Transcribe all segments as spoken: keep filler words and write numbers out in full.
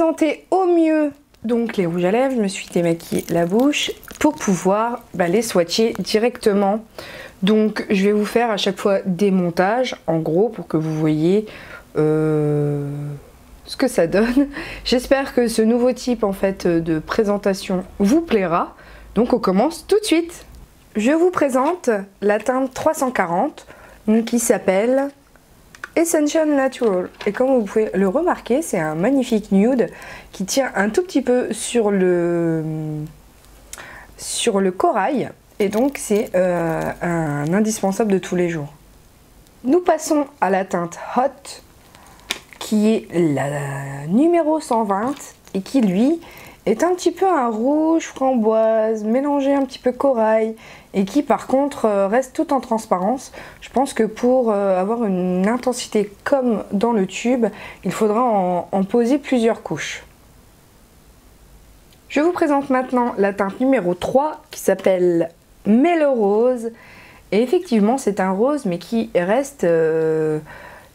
représenter au mieux donc les rouges à lèvres, je me suis démaquillée la bouche pour pouvoir bah, les swatcher directement. Donc je vais vous faire à chaque fois des montages en gros pour que vous voyez euh, ce que ça donne. J'espère que ce nouveau type en fait de présentation vous plaira. Donc on commence tout de suite. Je vous présente la teinte trois cent quarante qui s'appelle Essential Natural. Et comme vous pouvez le remarquer, c'est un magnifique nude qui tient un tout petit peu sur le, sur le corail. Et donc c'est euh, un indispensable de tous les jours. Nous passons à la teinte Hot qui est la numéro cent vingt et qui lui est un petit peu un rouge framboise mélangé un petit peu corail et qui par contre reste tout en transparence. Je pense que pour avoir une intensité comme dans le tube, il faudra en, en poser plusieurs couches. Je vous présente maintenant la teinte numéro trois qui s'appelle Mellow Rose. Et effectivement c'est un rose mais qui reste... Euh,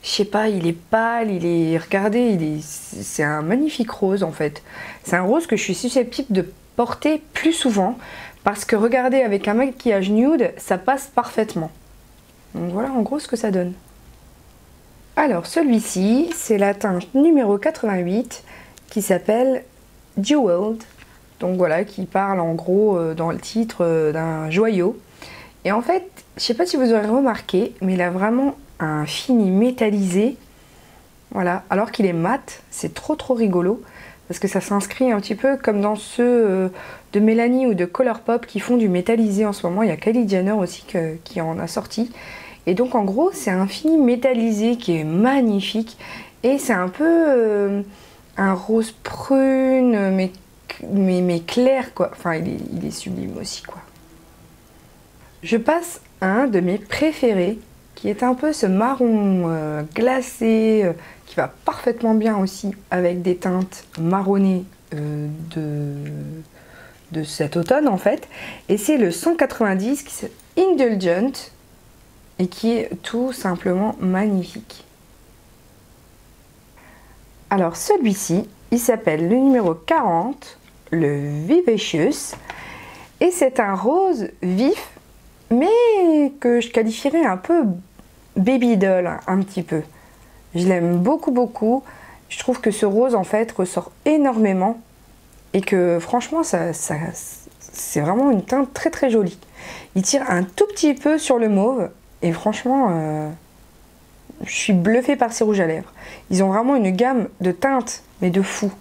je sais pas, il est pâle, il est... Regardez, c'est un magnifique rose en fait. C'est un rose que je suis susceptible de porter plus souvent. Parce que regardez, avec un maquillage nude, ça passe parfaitement. Donc voilà en gros ce que ça donne. Alors celui-ci, c'est la teinte numéro quatre-vingt-huit qui s'appelle Jeweled. Donc voilà, qui parle en gros euh, dans le titre euh, d'un joyau. Et en fait, je sais pas si vous aurez remarqué, mais il a vraiment... un fini métallisé, voilà, alors qu'il est mat. C'est trop trop rigolo parce que ça s'inscrit un petit peu comme dans ceux de Mélanie ou de Color Pop qui font du métallisé en ce moment. Il y a Kylie Jenner aussi que, qui en a sorti, et donc en gros c'est un fini métallisé qui est magnifique. Et c'est un peu euh, un rose prune mais, mais, mais clair quoi, enfin il est, il est sublime aussi quoi. Je passe à un de mes préférés qui est un peu ce marron euh, glacé, euh, qui va parfaitement bien aussi avec des teintes marronnées euh, de, de cet automne en fait. Et c'est le cent quatre-vingt-dix qui s'appelle Indulgent et qui est tout simplement magnifique. Alors celui-ci, il s'appelle le numéro quarante, le Vivacious, et c'est un rose vif mais que je qualifierais un peu baby doll, un petit peu. Je l'aime beaucoup, beaucoup. Je trouve que ce rose, en fait, ressort énormément. Et que, franchement, ça, ça, c'est vraiment une teinte très, très jolie. Il tire un tout petit peu sur le mauve. Et franchement, euh, je suis bluffée par ces rouges à lèvres. Ils ont vraiment une gamme de teintes, mais de fou.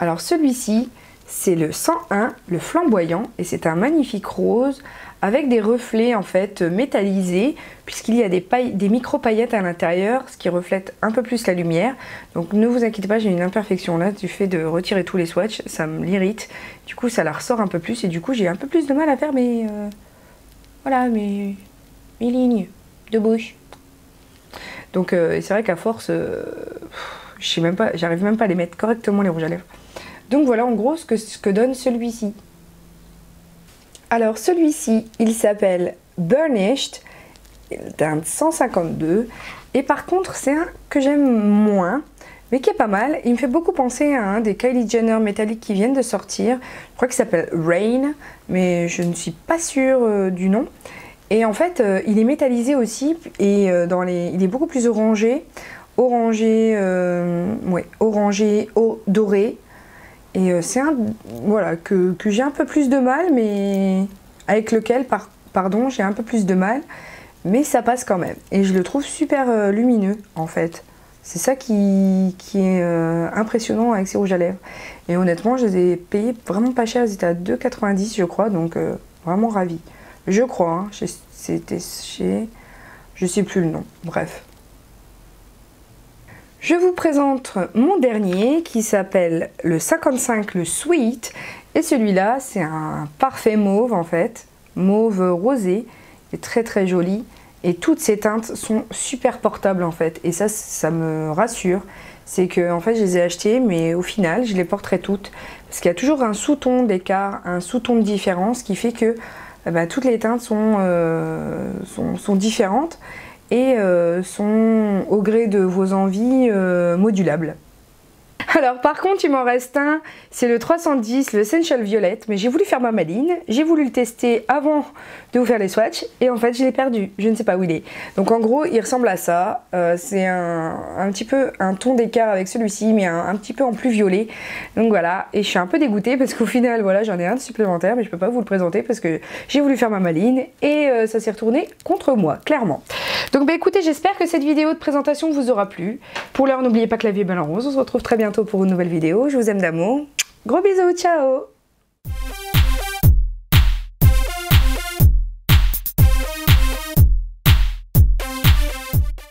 Alors, celui-ci... c'est le cent un, le flamboyant, et c'est un magnifique rose avec des reflets en fait métallisés puisqu'il y a des, des micro-paillettes à l'intérieur, ce qui reflète un peu plus la lumière. Donc ne vous inquiétez pas, j'ai une imperfection là du fait de retirer tous les swatchs, ça me l'irrite. Du coup ça la ressort un peu plus et du coup j'ai un peu plus de mal à faire mes, euh, voilà, mes, mes lignes de bouche. Donc euh, c'est vrai qu'à force, euh, je sais même pas, j'arrive même pas à les mettre correctement les rouges à lèvres. Donc voilà en gros ce que, ce que donne celui-ci. Alors celui-ci, il s'appelle Burnished, d'un cent cinquante-deux. Et par contre, c'est un que j'aime moins, mais qui est pas mal. Il me fait beaucoup penser à un des Kylie Jenner métalliques qui viennent de sortir. Je crois qu'il s'appelle Rain, mais je ne suis pas sûre euh, du nom. Et en fait, euh, il est métallisé aussi, et euh, dans les, il est beaucoup plus orangé. Orangé, euh, ouais, orangé, or, doré. Et c'est un, voilà, que, que j'ai un peu plus de mal, mais avec lequel, par, pardon, j'ai un peu plus de mal, mais ça passe quand même. Et je le trouve super lumineux, en fait. C'est ça qui, qui est euh, impressionnant avec ces rouges à lèvres. Et honnêtement, je les ai payés vraiment pas cher, ils étaient à deux quatre-vingt-dix, je crois, donc euh, vraiment ravie. Je crois, hein, c'était chez... je sais plus le nom, bref. Je vous présente mon dernier qui s'appelle le cinquante-cinq, le Sweet. Et celui-là, c'est un parfait mauve en fait. Mauve rosé. Il est très très joli. Et toutes ces teintes sont super portables en fait. Et ça, ça me rassure. C'est que en fait, je les ai achetées, mais au final, je les porterai toutes. Parce qu'il y a toujours un sous-ton d'écart, un sous-ton de différence qui fait que eh ben, toutes les teintes sont, euh, sont, sont différentes. Et euh, sont au gré de vos envies euh, modulables. Alors par contre il m'en reste un, c'est le trois cent dix, le Essential Violette, mais j'ai voulu faire ma maline, j'ai voulu le tester avant de vous faire les swatchs et en fait je l'ai perdu, je ne sais pas où il est. Donc en gros il ressemble à ça, euh, c'est un, un petit peu un ton d'écart avec celui-ci, mais un, un petit peu en plus violet. Donc voilà, et je suis un peu dégoûtée parce qu'au final voilà j'en ai un de supplémentaire mais je peux pas vous le présenter parce que j'ai voulu faire ma maline et euh, ça s'est retourné contre moi, clairement. Donc bah écoutez, j'espère que cette vidéo de présentation vous aura plu. Pour l'heure n'oubliez pas que la vie est belle en rose, on se retrouve très bientôt pour une nouvelle vidéo. Je vous aime d'amour, gros bisous, ciao.